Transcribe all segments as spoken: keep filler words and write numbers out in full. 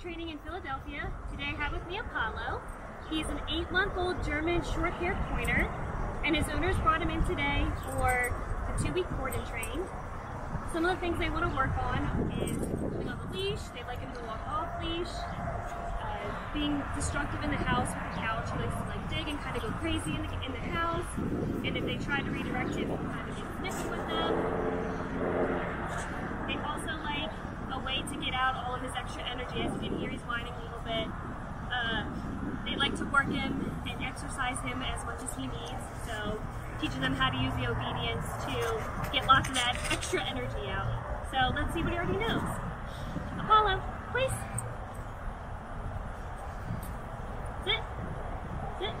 training in Philadelphia. Today I have with me Apollo. He's an eight-month-old German short-haired pointer, and his owners brought him in today for a two-week board and train. Some of the things they want to work on is putting on the leash. They'd like him to walk off-leash, uh, being destructive in the house with the couch. He likes to like dig and kind of go crazy in the, in the house, and if they try to redirect him, he'll kind of get snippy with them. They also like a way to get out all of his extra energy. As you can hear, he's whining a little bit. Uh, they like to work him and exercise him as much as he needs, so teaching them how to use the obedience to get lots of that extra energy out. So let's see what he already knows. Apollo, please. Sit. Sit.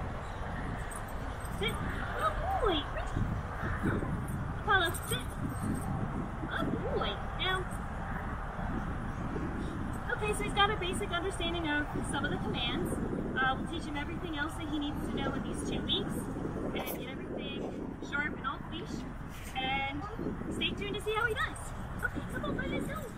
Sit. Oh boy. Apollo, sit. Oh boy. Now, okay, so he's got a basic understanding of some of the commands. Uh, we'll teach him everything else that he needs to know in these two weeks and get everything sharp and off leash. And stay tuned to see how he does. Okay, come on, by this home.